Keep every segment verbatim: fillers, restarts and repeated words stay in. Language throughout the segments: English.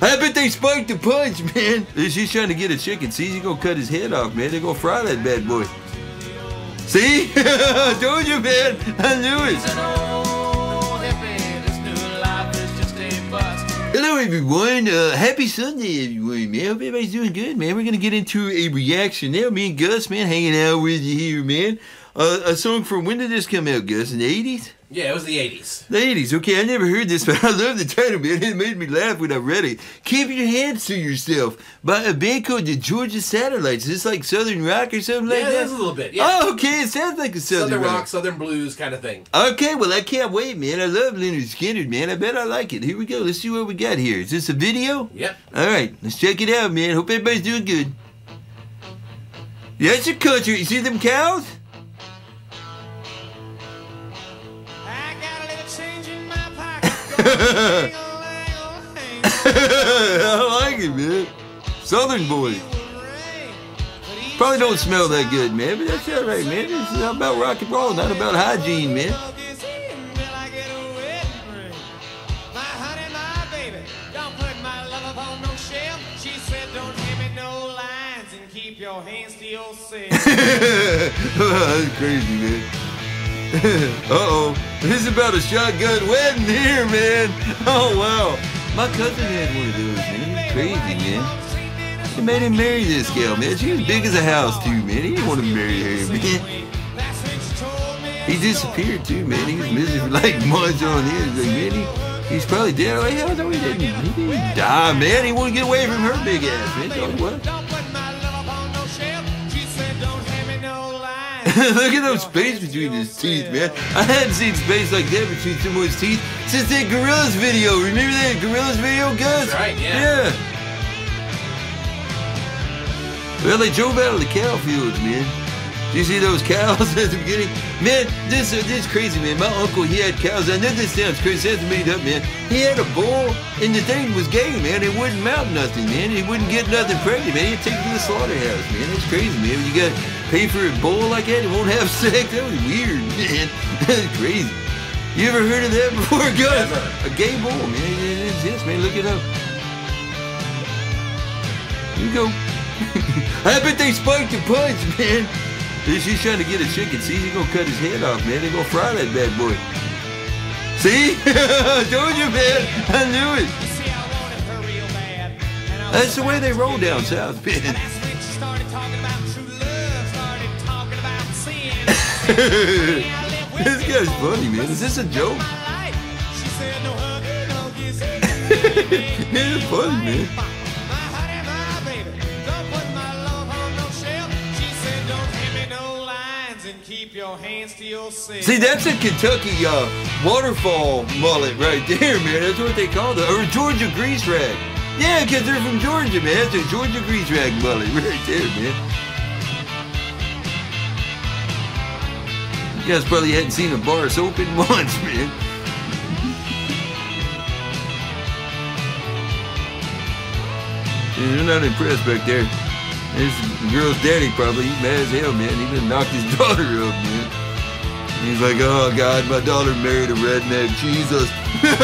I bet they spiked the punch, man. He's trying to get a chicken. See, he's gonna cut his head off, man. They're gonna fry that bad boy. See? I told you, man. I knew it. Hello everyone, uh, happy Sunday everyone, man, hope everybody's doing good, man. We're going to get into a reaction now, me and Gus, man, hanging out with you here, man. Uh, a song from, when did this come out, Gus, in the eighties? Yeah, it was the eighties. The eighties, okay, I never heard this, but I love the title, man, it made me laugh when I read it. Keep Your Hands to Yourself, by a band called the Georgia Satellites. Is this like Southern Rock or something yeah, like that? Yeah, it is a little bit, yeah. Oh, okay, it sounds like a Southern, Southern Rock. Rock, Southern Blues kind of thing. Okay, well, I can't wait, man. I love Leonard Skinner, man. I bet I like it. Here we go, let's see what we got here. Is this a video? Yep. All right, let's check it out, man. Hope everybody's doing good. That's a country. You see them cows? I like it, man. Southern boys. Probably don't smell that good, man, but that's all right, man. This is about rock and roll, not about hygiene, man. Keep your hands to yourself. That's crazy, man. Uh-oh, this is about a shotgun wedding here, man. Oh, wow. My cousin had one of those, man. It's crazy, man. She made him marry this gal, man. She was big as a house, too, man. He didn't want to marry her, man. He disappeared, too, man. He was missing for like months on end. Like, man, he, he's probably dead. Like, hell no, he didn't. He didn't die, man. He wanted to get away from her big ass, man. What? Look at those space between his teeth, man. I hadn't seen space like that between someone's teeth since that Gorillaz video. Remember that Gorillaz video, guys? Right, yeah. yeah. Well, they drove out of the cow fields, man. Do you see those cows at the beginning? Man, this uh, this crazy, man. My uncle, he had cows. I know this sounds crazy. That's made up, man. He had a bull, and the thing was gay, man. It wouldn't mount nothing, man. It wouldn't get nothing pregnant, man. He'd take it to the slaughterhouse, man. That's crazy, man. You got pay for a bowl like that, it won't have sex. That was weird, man. That's crazy. You ever heard of that before, guys? A gay bowl, man. It exists, man. Look it up. Here you go. I bet they spiked the punch, man. She's trying to get a chicken. See, he's gonna cut his head off, man. They're gonna fry that bad boy. See? I told you, man. I knew it. That's the way they roll down south, man. This guy's funny, man. Is this a joke? It's funny, man. See, that's a Kentucky uh, waterfall mullet right there, man. That's what they call it. Or a Georgia grease rag. Yeah, because they're from Georgia, man. That's a Georgia grease rag mullet right there, man. You guys probably hadn't seen a bar soap in once, man. They're not impressed back there. This girl's daddy probably, he's mad as hell, man. He done knocked his daughter up, man. He's like, oh, God, my daughter married a redneck. Jesus. It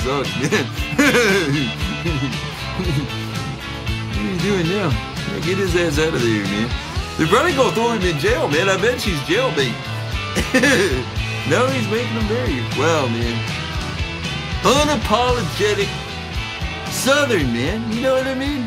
sucks, man. What are you doing now? Get his ass out of there, man. They're probably gonna throw him in jail, man. I bet she's jailbait. No, he's making them marry you. Wow, man. Unapologetic Southern, man. You know what I mean?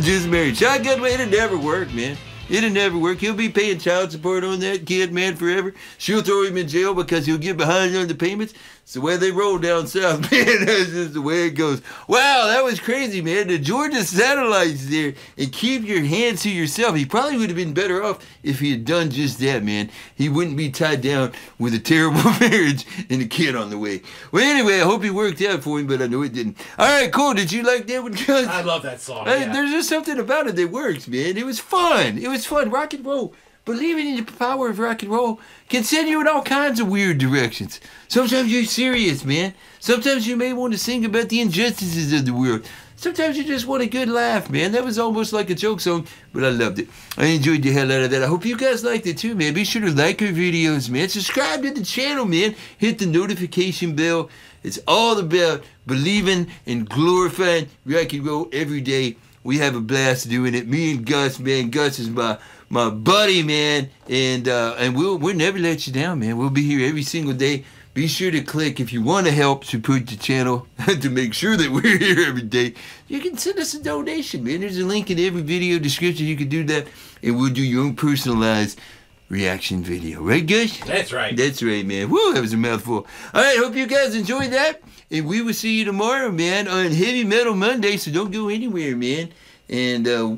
Just married. Shotgun way, it'll never work, man. It'll never work. He'll be paying child support on that kid, man, forever. She'll throw him in jail because he'll get behind on the payments. It's the way they roll down south, man. That's just the way it goes. Wow, that was crazy, man. The Georgia Satellites there. And Keep Your Hands to Yourself. He probably would have been better off if he had done just that, man. He wouldn't be tied down with a terrible marriage and a kid on the way. Well, anyway, I hope it worked out for him, but I know it didn't. All right, cool. Did you like that one? I love that song. I, yeah. There's just something about it that works, man. It was fun. It was fun. Rock and roll. Believing in the power of rock and roll can send you in all kinds of weird directions. Sometimes you're serious, man. Sometimes you may want to sing about the injustices of the world. sometimes you just want a good laugh, man. That was almost like a joke song, but I loved it. I enjoyed the hell out of that. I hope you guys liked it too, man. Be sure to like our videos, man. Subscribe to the channel, man. Hit the notification bell. It's all about believing and glorifying rock and roll every day. We have a blast doing it. Me and Gus, man. Gus is my my buddy, man. And uh, and we'll we'll never let you down, man. We'll be here every single day. Be sure to click if you want to help support the channel to make sure that we're here every day. You can send us a donation, man. There's a link in every video description. You can do that, and we'll do your own personalized reaction video. Right, Gus? That's right. That's right, man. Woo, that was a mouthful. All right, hope you guys enjoyed that, and we will see you tomorrow, man, on Heavy Metal Monday, so don't go anywhere, man. And uh,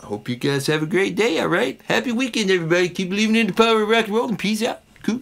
hope you guys have a great day, all right? Happy weekend, everybody. Keep believing in the power of rock and roll, and peace out. Cool.